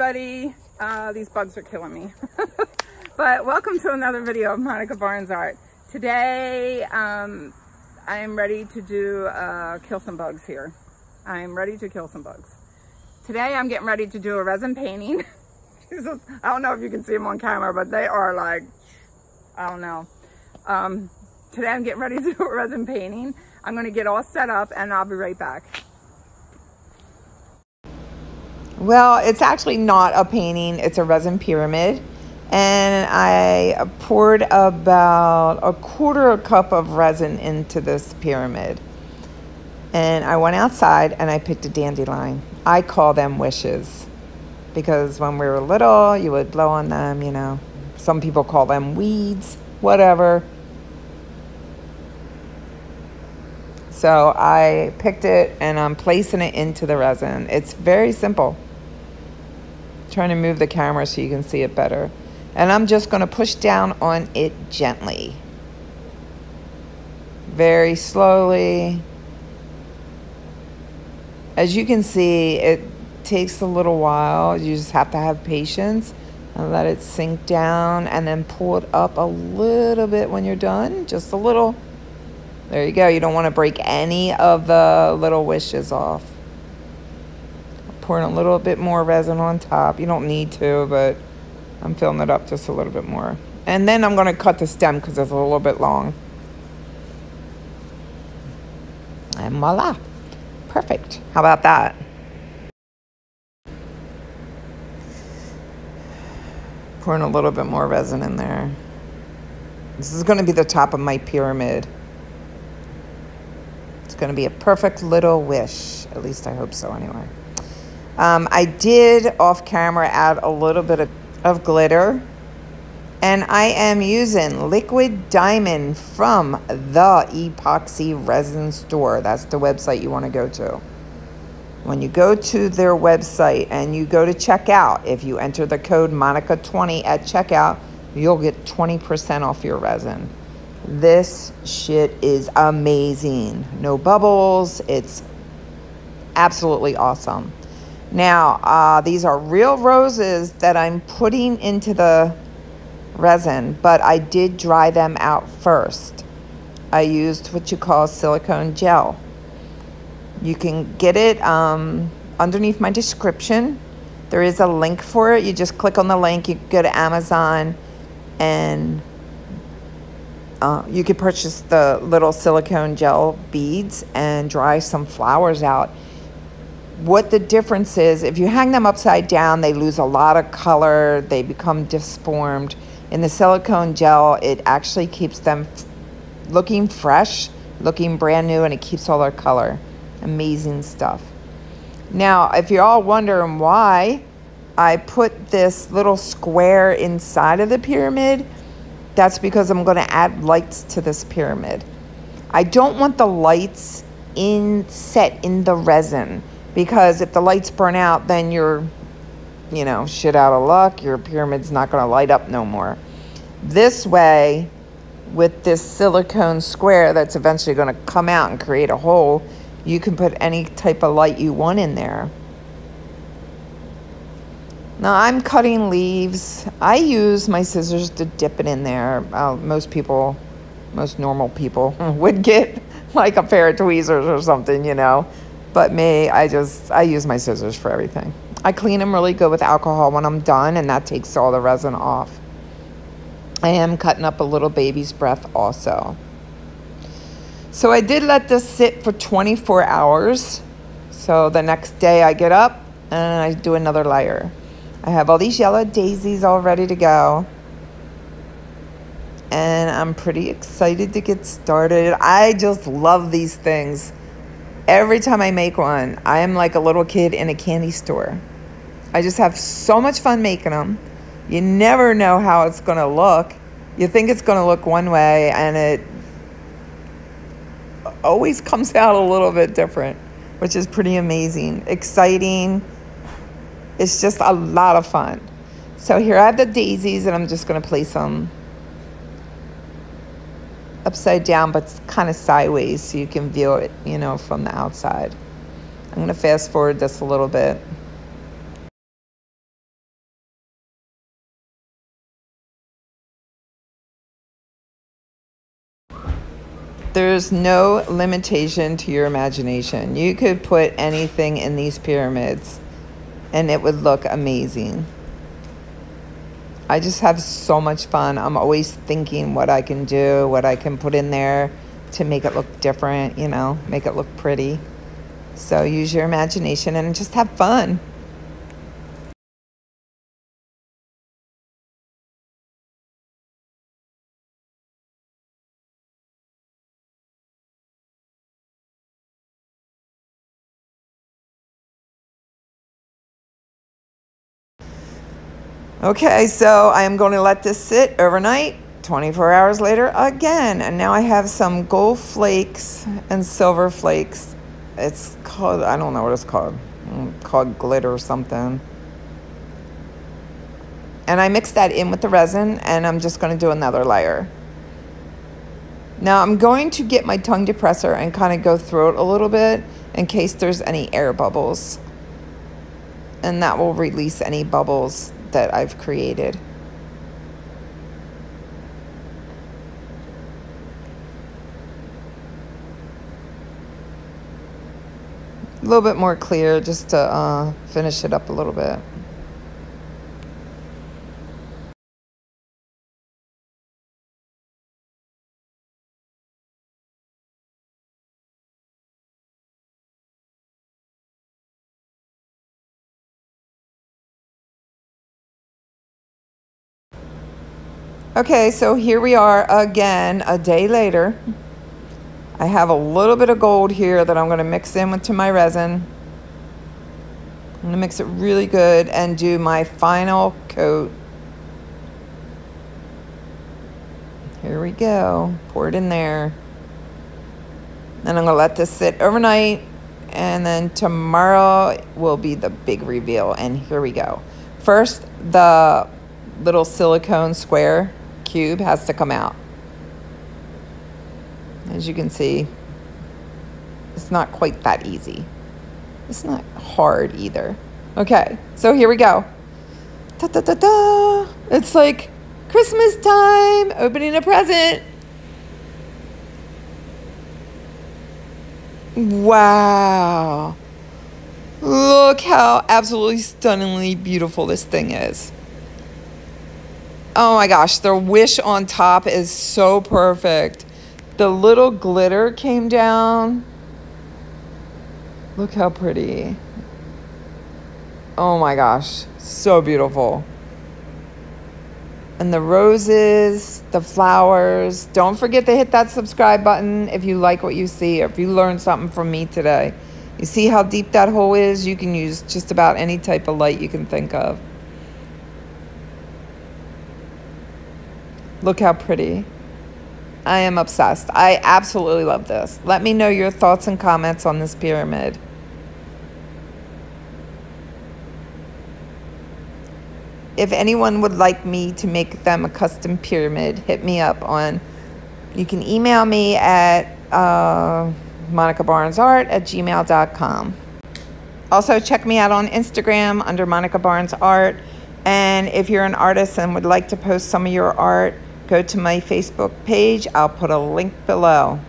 everybody. These bugs are killing me. But welcome to another video of Monica Barnes Art. Today, I am ready to kill some bugs here. I'm ready to kill some bugs. Today, I'm getting ready to do a resin painting. Jesus, I don't know if you can see them on camera, but they are like, I don't know. Today, I'm getting ready to do a resin painting. I'm gonna get all set up and I'll be right back. Well, it's actually not a painting, it's a resin pyramid. And I poured about a quarter cup of resin into this pyramid. And I went outside and I picked a dandelion. I call them wishes because when we were little, you would blow on them, you know. Some people call them weeds, whatever. So I picked it and I'm placing it into the resin. It's very simple. I'm trying to move the camera so you can see it better. And I'm just going to push down on it gently. Very slowly. As you can see, it takes a little while. You just have to have patience and let it sink down and then pull it up a little bit when you're done. Just a little. There you go. You don't want to break any of the little wishes off. Pouring a little bit more resin on top. You don't need to, but I'm filling it up just a little bit more. And then I'm going to cut the stem because it's a little bit long. And voila. Perfect. How about that? Pouring a little bit more resin in there. This is going to be the top of my pyramid. Going to be a perfect little wish. At least I hope so anyway. I did off camera add a little bit of glitter, and I am using Liquid Diamond from the Epoxy Resin Store. That's the website you want to go to. When you go to their website and you go to checkout, if you enter the code Monica20 at checkout, you'll get 20% off your resin. This shit is amazing. No bubbles. It's absolutely awesome. Now, these are real roses that I'm putting into the resin, but I did dry them out first. I used what you call silicone gel. You can get it underneath my description. There is a link for it. You just click on the link. You go to Amazon and you could purchase the little silicone gel beads and dry some flowers out. What the difference is, if you hang them upside down, they lose a lot of color. They become disformed. In the silicone gel, it actually keeps them looking fresh, looking brand new, and it keeps all their color. Amazing stuff. Now, if you're all wondering why I put this little square inside of the pyramid, that's because I'm going to add lights to this pyramid. I don't want the lights set in the resin, because if the lights burn out, then you're, you know, shit out of luck. Your pyramid's not going to light up no more. This way, with this silicone square that's eventually going to come out and create a hole, you can put any type of light you want in there. Now, I'm cutting leaves. I use my scissors to dip it in there. Most normal people would get like a pair of tweezers or something, you know. But me, I use my scissors for everything. I clean them really good with alcohol when I'm done, and that takes all the resin off. I am cutting up a little baby's breath also. So I did let this sit for 24 hours. So the next day I get up and I do another layer. I have all these yellow daisies all ready to go. And I'm pretty excited to get started. I just love these things. Every time I make one, I am like a little kid in a candy store. I just have so much fun making them. You never know how it's going to look. You think it's going to look one way, and it always comes out a little bit different, which is pretty amazing, exciting. It's just a lot of fun. So here I have the daisies, and I'm just going to place them upside down, but kind of sideways so you can view it, you know, from the outside. I'm going to fast forward this a little bit. There's no limitation to your imagination. You could put anything in these pyramids and it would look amazing. I just have so much fun. I'm always thinking what I can do, what I can put in there to make it look different, you know, make it look pretty. So use your imagination and just have fun. Okay, so I am going to let this sit overnight. 24 hours later again, and now I have some gold flakes and silver flakes. It's called, I don't know what it's called. It's called glitter or something. And I mixed that in with the resin, and I'm just going to do another layer. Now I'm going to get my tongue depressor and kind of go through it a little bit in case there's any air bubbles. And that will release any bubbles that I've created. A little bit more clear just to finish it up a little bit. Okay, so here we are again, a day later. I have a little bit of gold here that I'm gonna mix in with my resin. I'm gonna mix it really good and do my final coat. Here we go, pour it in there. Then I'm gonna let this sit overnight, and then tomorrow will be the big reveal, and here we go. First, the little silicone square cube has to come out. As you can see, it's not quite that easy. It's not hard either. Okay, so here we go. Da, da, da, da. It's like Christmas time, opening a present. Wow. Look how absolutely stunningly beautiful this thing is. Oh my gosh, the wish on top is so perfect. The little glitter came down. Look how pretty. Oh my gosh, so beautiful. And the roses, the flowers. Don't forget to hit that subscribe button if you like what you see, or if you learned something from me today. You see how deep that hole is? You can use just about any type of light you can think of. Look how pretty. I am obsessed. I absolutely love this. Let me know your thoughts and comments on this pyramid. If anyone would like me to make them a custom pyramid, hit me up on, you can email me at monicabarnesart@gmail.com. Also, check me out on Instagram under Monica Barnes Art. And if you're an artist and would like to post some of your art, go to my Facebook page. I'll put a link below.